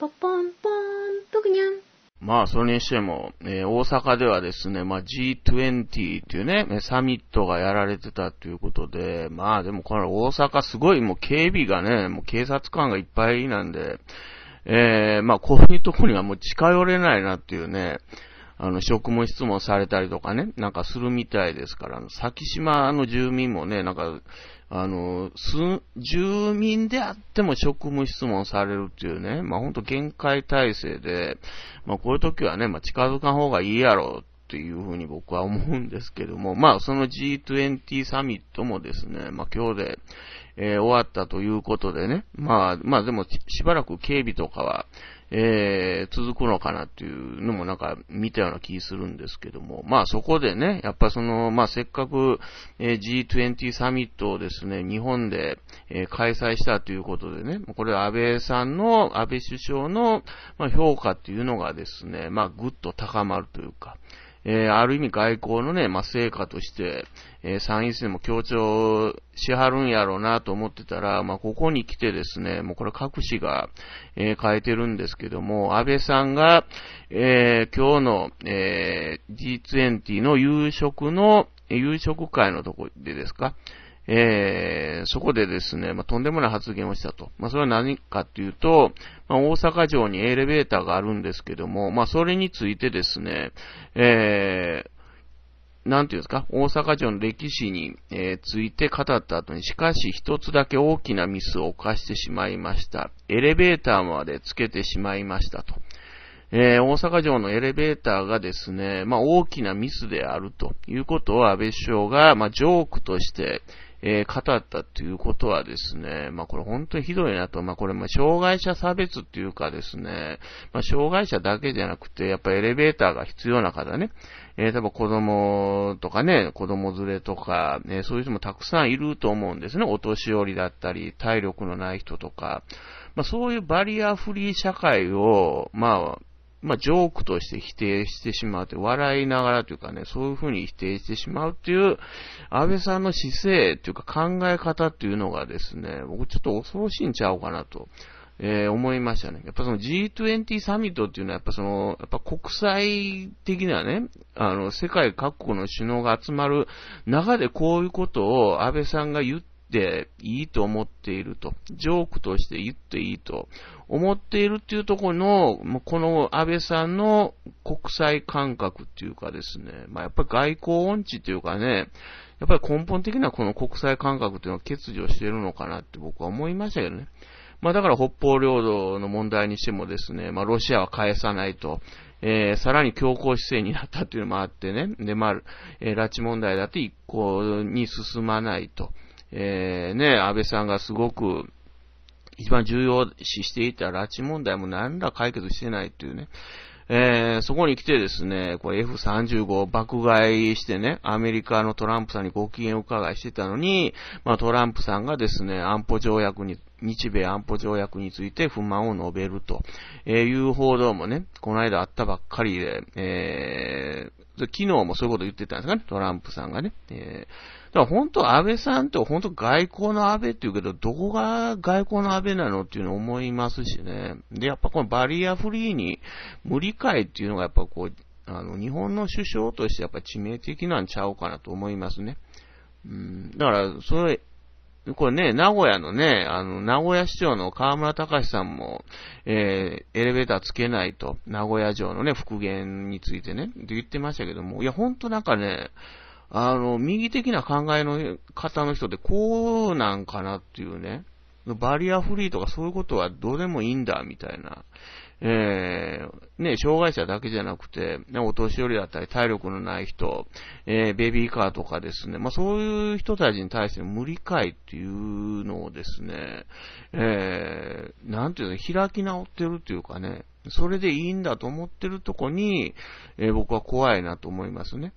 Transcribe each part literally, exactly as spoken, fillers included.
ポポンポンプグニャン。まあ、それにしても、えー、大阪ではですね、まあ、ジートゥエンティー っていうね、サミットがやられてたということで、まあ、でもこれ大阪すごいもう警備がね、もう警察官がいっぱいなんで、えー、まあ、こういうとこにはもう近寄れないなっていうね、あの、職務質問されたりとかね、なんかするみたいですから、あの、先島の住民もね、なんか、あの、す、住民であっても職務質問されるっていうね、まあ、ほんと限界体制で、まあ、こういう時はね、まあ、近づかん方がいいやろっていうふうに僕は思うんですけども、まあ、その ジートゥエンティー サミットもですね、まあ、今日で、えー、終わったということでね、まあ、まあ、でも、しばらく警備とかは、えー、続くのかなっていうのもなんか見たような気するんですけども、まあそこでね、やっぱその、まあせっかく、えー、ジートゥエンティー サミットをですね、日本で、えー、開催したということでね、これ安倍さんの、安倍首相の、まあ、評価っていうのがですね、まあぐっと高まるというか、えー、ある意味外交のね、まあ、成果として、えー、参院選も強調しはるんやろうなと思ってたら、まあ、ここに来てですね、もうこれ各紙が、えー、変えてるんですけども、安倍さんが、えー、今日の、えー、ジートゥエンティー の夕食の、夕食会のとこでですか、えー、そこでですね、まあ、とんでもない発言をしたと。まあ、それは何かというと、まあ、大阪城にエレベーターがあるんですけども、まあ、それについてですね、えー、なんていうんですか、大阪城の歴史に、えー、ついて語った後に、しかし一つだけ大きなミスを犯してしまいました。エレベーターまでつけてしまいましたと。えー、大阪城のエレベーターがですね、まあ、大きなミスであるということを安倍首相が、まあ、ジョークとして、えー、語ったということはですね、まあこれ本当にひどいなと、まあこれまあ障害者差別っていうかですね、まあ障害者だけじゃなくて、やっぱりエレベーターが必要な方ね、えー、多分子供とかね、子供連れとか、ね、そういう人もたくさんいると思うんですね、お年寄りだったり、体力のない人とか、まあそういうバリアフリー社会を、まあ、まあ、ジョークとして否定してしまうって、笑いながらというかね、そういうふうに否定してしまうっていう、安倍さんの姿勢というか考え方っていうのがですね、僕ちょっと恐ろしいんちゃうかなと、えー、思いましたね。やっぱその ジートゥエンティー サミットっていうのは、やっぱその、やっぱ国際的なね、あの、世界各国の首脳が集まる中でこういうことを安倍さんが言って、でいいと思っていると、ジョークとして言っていいと思っているっていうところの、この安倍さんの国際感覚っていうかですね、まあ、やっぱり外交音痴っていうかね、やっぱり根本的なこの国際感覚っていうのを欠如しているのかなって僕は思いましたけどね。まあだから北方領土の問題にしてもですね、まあロシアは返さないと、えー、さらに強硬姿勢になったっていうのもあってね、でまあ、えー、拉致問題だって一向に進まないと。えー、ね、安倍さんがすごく一番重要視していた拉致問題も何ら解決してないっていうね。えー、そこに来てですね、これ エフさんじゅうご を爆買いしてね、アメリカのトランプさんにご機嫌を伺いしてたのに、まあトランプさんがですね、安保条約に、日米安保条約について不満を述べるという報道もね、この間あったばっかりで、えー、昨日もそういうこと言ってたんですかね、トランプさんがね。えー、だから本当安倍さんって本当外交の安倍って言うけど、どこが外交の安倍なのっていうのを思いますしね。で、やっぱこのバリアフリーに無理解っていうのがやっぱこう、あの、日本の首相としてやっぱ致命的なんちゃうかなと思いますね。うん、だから、それ、これね、名古屋のね、あの、名古屋市長の河村隆さんも、えー、エレベーターつけないと、名古屋城のね、復元についてね、って言ってましたけども、いや、ほんとなんかね、あの、右的な考えの方の人ってこうなんかなっていうね、バリアフリーとかそういうことはどうでもいいんだ、みたいな。えー、ね、障害者だけじゃなくて、ね、お年寄りだったり、体力のない人、えー、ベビーカーとかですね、まあ、そういう人たちに対して無理解っていうのをですね、えー、なんていうの、開き直ってるっていうかね、それでいいんだと思ってるとこに、えー、僕は怖いなと思いますね。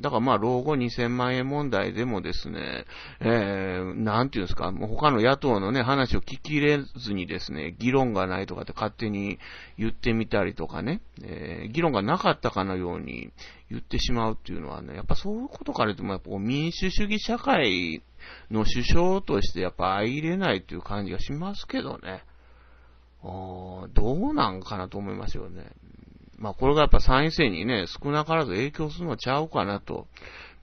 だからまあ、老後にせんまんえん問題でもですね、えー、なんていうんですか、もう他の野党のね、話を聞き入れずにですね、議論がないとかって勝手に言ってみたりとかね、えー、議論がなかったかのように言ってしまうっていうのはね、やっぱそういうことから言っても、やっぱ民主主義社会の首相としてやっぱ相入れないっていう感じがしますけどね。あー、どううなんかなと思いますよね。まあこれがやっぱ参院選にね、少なからず影響するのちゃうかなと。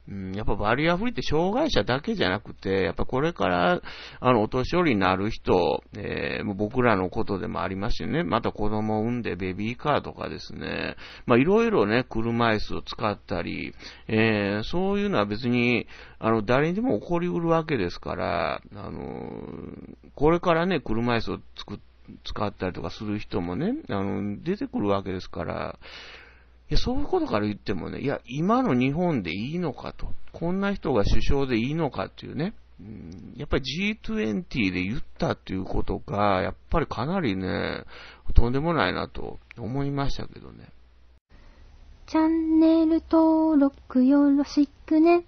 うん、やっぱバリアフリーって障害者だけじゃなくて、やっぱこれから、あの、お年寄りになる人、えー、僕らのことでもありますよね。また子供を産んでベビーカーとかですね。まあ、いろいろね、車椅子を使ったり、えー、そういうのは別に、あの、誰にでも起こりうるわけですから、あの、これからね、車椅子を作っ、使ったりとかする人もね、あの、出てくるわけですから、いや、そういうことから言ってもね、いや、今の日本でいいのかと。こんな人が首相でいいのかっていうね。うん、やっぱり ジートゥエンティー で言ったっていうことが、やっぱりかなりね、とんでもないなと思いましたけどね。チャンネル登録よろしくね。